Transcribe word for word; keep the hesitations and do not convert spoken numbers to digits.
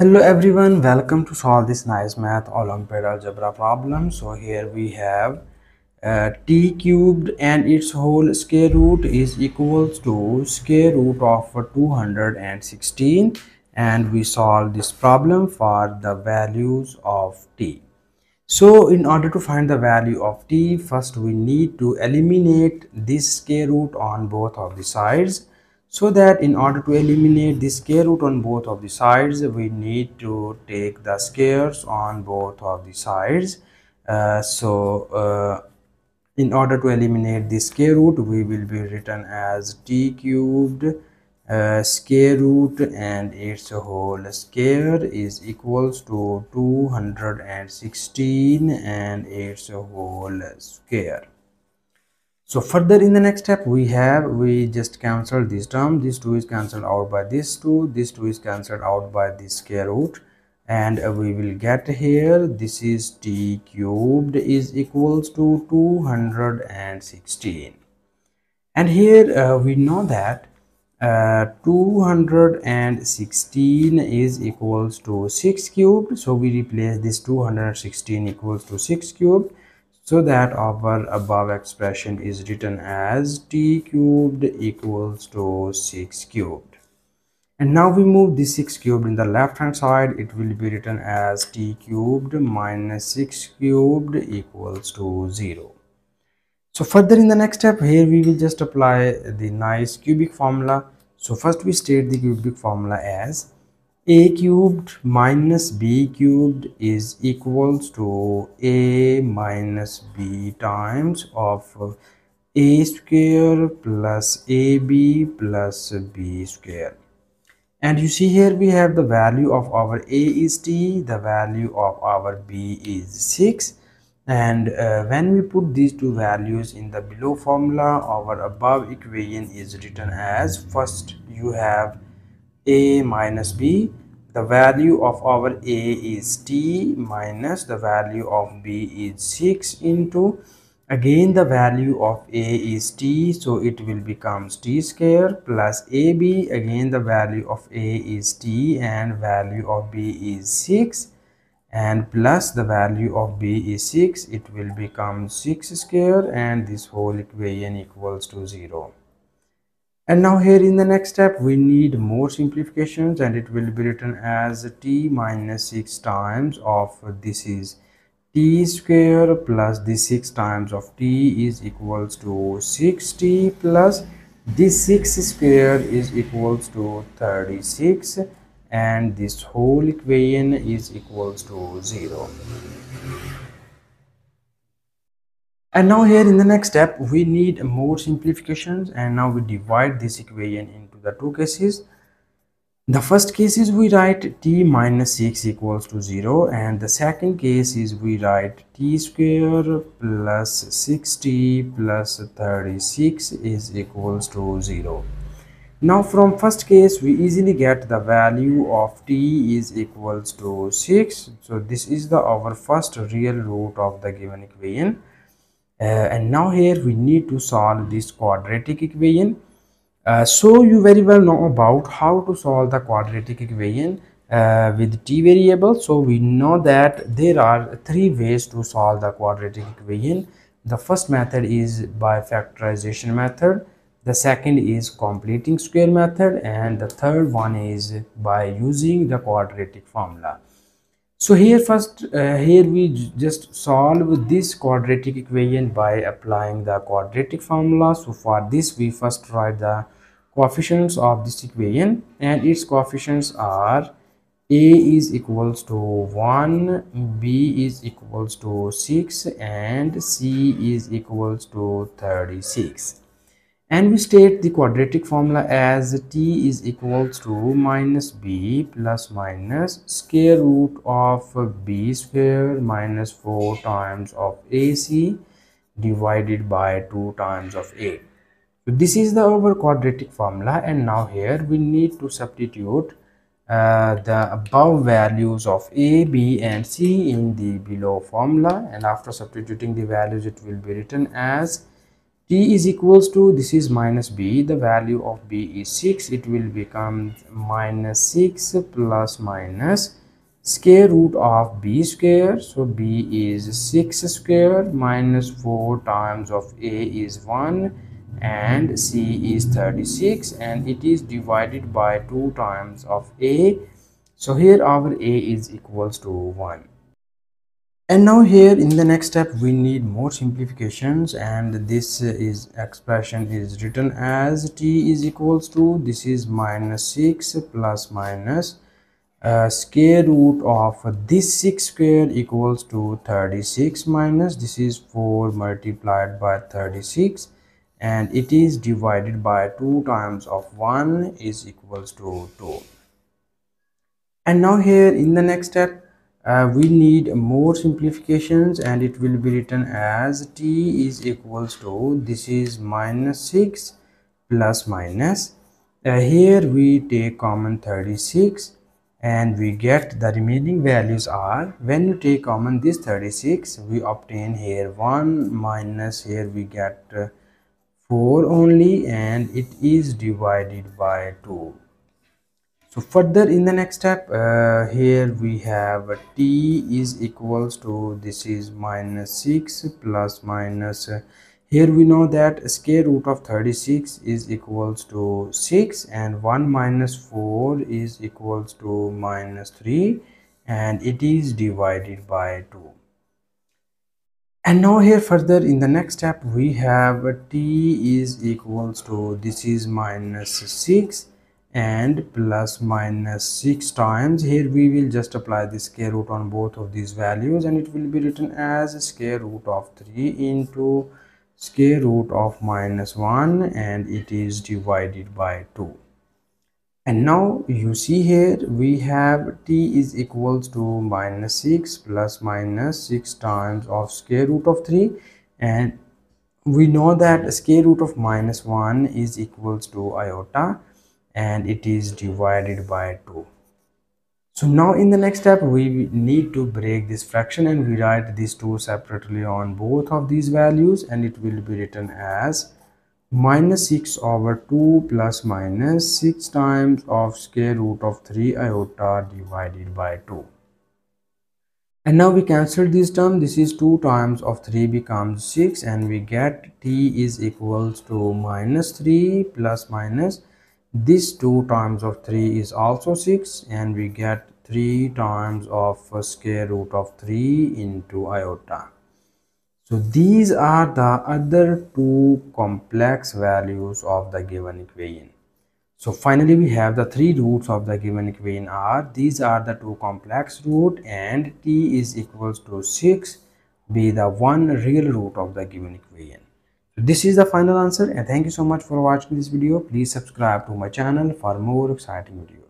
Hello everyone, welcome to solve this nice math Olympiad algebra problem. So here we have uh, t cubed and its whole square root is equals to square root of two hundred sixteen, and we solve this problem for the values of t. So in order to find the value of t, first we need to eliminate this square root on both of the sides. So that in order to eliminate the square root on both of the sides, we need to take the squares on both of the sides. Uh, so uh, in order to eliminate the square root, we will be written as t cubed uh, square root and its whole square is equals to two hundred sixteen and its whole square. So further in the next step we have, we just cancel this term. This two is cancelled out by this two. This two is cancelled out by this square root, and we will get here this is t cubed is equals to two hundred sixteen. And here uh, we know that uh, two hundred sixteen is equals to six cubed. So we replace this two hundred sixteen equals to six cubed. So that our above expression is written as t cubed equals to six cubed. And now we move this six cubed in the left hand side. It will be written as t cubed minus six cubed equals to zero. So further in the next step, here we will just apply the nice cubic formula. So first we state the cubic formula as a cubed minus b cubed is equals to a minus b times of a square plus ab plus b square. And you see here we have the value of our a is t, the value of our b is six, and uh, when we put these two values in the below formula, our above equation is written as, first you have a minus b, the value of our a is t minus the value of b is six, into again the value of a is t, so it will becomes t square plus ab, again the value of a is t and value of b is six, and plus the value of b is six, it will become six square, and this whole equation equals to zero. And now here in the next step we need more simplifications, and it will be written as t minus six times of this is t square plus this six times of t is equals to six t plus this six square is equals to thirty-six, and this whole equation is equals to zero. And now here in the next step we need more simplifications, and now we divide this equation into the two cases. The first case is we write t minus six equals to zero, and the second case is we write t square plus six t plus thirty-six is equals to zero. Now from first case we easily get the value of t is equals to six, so this is the our first real root of the given equation. Uh, and now here we need to solve this quadratic equation. Uh, so you very well know about how to solve the quadratic equation uh, with t variables. So we know that there are three ways to solve the quadratic equation. The first method is by factorization method, the second is completing square method, and the third one is by using the quadratic formula. So here first uh, here we just solve this quadratic equation by applying the quadratic formula. So for this we first write the coefficients of this equation, and its coefficients are a is equals to one, b is equals to six, and c is equals to thirty-six. And we state the quadratic formula as t is equals to minus b plus minus square root of b square minus four times of ac divided by two times of a. So this is the our quadratic formula, and now here we need to substitute uh, the above values of a, b and c in the below formula, and after substituting the values it will be written as t is equals to, this is minus b, the value of b is six, it will become minus six plus minus square root of b square, so b is six square minus four times of a is one and c is thirty-six, and it is divided by two times of a, so here our a is equals to one. And now here in the next step we need more simplifications, and this is expression is written as t is equals to, this is minus six plus minus uh, square root of this six square equals to thirty-six minus, this is four multiplied by thirty-six, and it is divided by two times of one is equals to two. And now here in the next step Uh, we need more simplifications, and it will be written as t is equals to, this is minus six plus minus uh, here we take common thirty-six and we get the remaining values are, when you take common this thirty-six we obtain here one minus, here we get uh, four only, and it is divided by two. So further in the next step uh, here we have t is equals to, this is minus six plus minus uh, here we know that square root of thirty-six is equals to six, and one minus four is equals to minus three, and it is divided by two. And now here further in the next step we have t is equals to, this is minus six and plus minus six times, here we will just apply the square root on both of these values, and it will be written as square root of three into square root of minus one, and it is divided by two. And now you see here we have t is equals to minus six plus minus six times of square root of three, and we know that square root of minus one is equals to iota, and it is divided by two. So now in the next step we need to break this fraction, and we write these two separately on both of these values, and it will be written as minus six over two plus minus six times of square root of three iota divided by two. And now we cancel this term, this is two times of three becomes six, and we get t is equals to minus three plus minus this two times of three is also six, and we get three times of square root of three into iota. So these are the other two complex values of the given equation. So finally we have the three roots of the given equation are, these are the two complex root, and t is equals to six be the one real root of the given equation. This is the final answer, and thank you so much for watching this video. Please subscribe to my channel for more exciting videos.